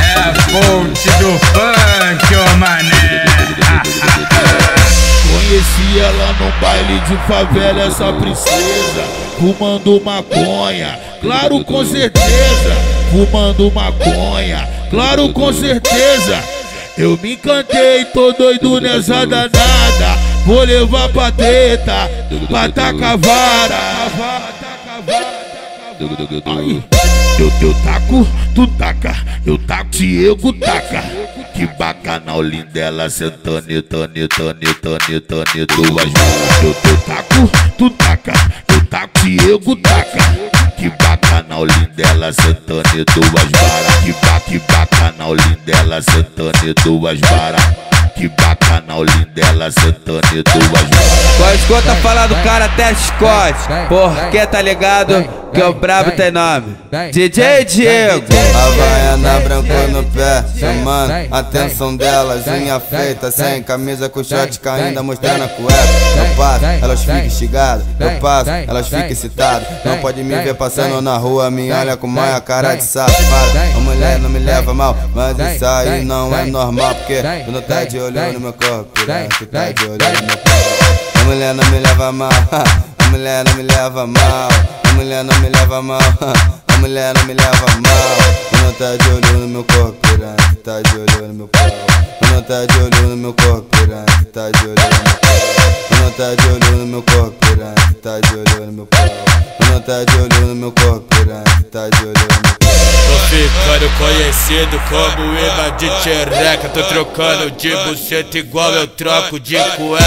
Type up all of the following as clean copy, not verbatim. É a fonte do funk, ô mané. Conheci ela no baile de favela, essa princesa, fumando maconha, claro com certeza. Fumando maconha, claro com certeza. Eu me encantei, tô doido nessa danada. Vou levar pra teta, pra tacar vara. Aí, eu taco, tu taca, eu taco, Diego taca. Que bacanal linda ela sentando e tane duas mãos. Eu taco, tu taca, eu taco, Diego taca. Que bacanal linda ela sentando e duas varas. Que bacanal linda ela sentando e duas varas. Que bacanal linda ela sentando e duas varas. Só escuta falar do cara até Scott, porque tá ligado que o brabo tem nome. DJ Diego. Havaiana branca no pé, chamando a atenção delas. Unha feita, sem camisa, com short caindo, mostrando a cueca. Eu passo, elas ficam instigadas. Eu passo, elas ficam excitadas. Não pode me ver passando na rua, me olha com maior cara de safado. A mulher não me leva mal, mas isso aí não é normal, porque tu não tá de olho no meu corpo, tu tá de olho no meu corpo. A mulher não me leva mal, a mulher não me leva mal. A mulher não me leva mal, a mulher não me leva mal. Tu não tá de olho no meu corpo, tu tá de olho no meu corpo. Tu não tá de olho no meu corpo, tu tá de olho no meu corpo. Tu não tá de olho no meu corpo, tu tá de olho no meu corpo. Tu não tá de olho no meu corpo, tu tá de olho no meu corpo. Tô ficando conhecido como imã de xereca. Tô trocando de buceta igual eu troco de cueca.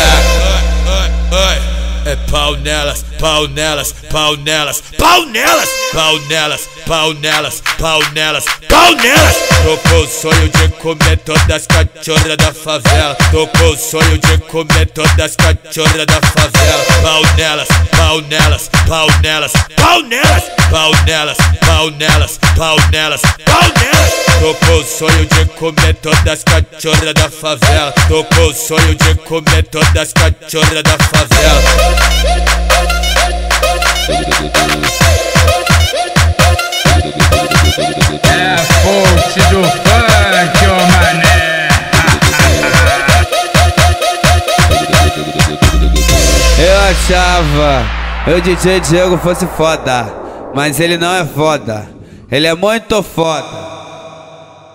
É pau nelas, pau nelas, pau nelas, pau nelas, pau nelas, pau nelas, pau nelas, pau nelas. Tô com o sonho de comer todas as cachorras da favela. Tô com o sonho de comer todas as cachorras da favela. Pau nelas, pau nelas, pau nelas, pau nelas, pau nelas, pau nelas, pau nelas, pau nelas. Tô com o sonho de comer todas as cachorras da favela. Tô com o sonho de comer todas as cachorras da favela. É a fonte do funk, ô mané. Eu achava que o DJ Diego fosse foda, mas ele não é foda, ele é muito foda.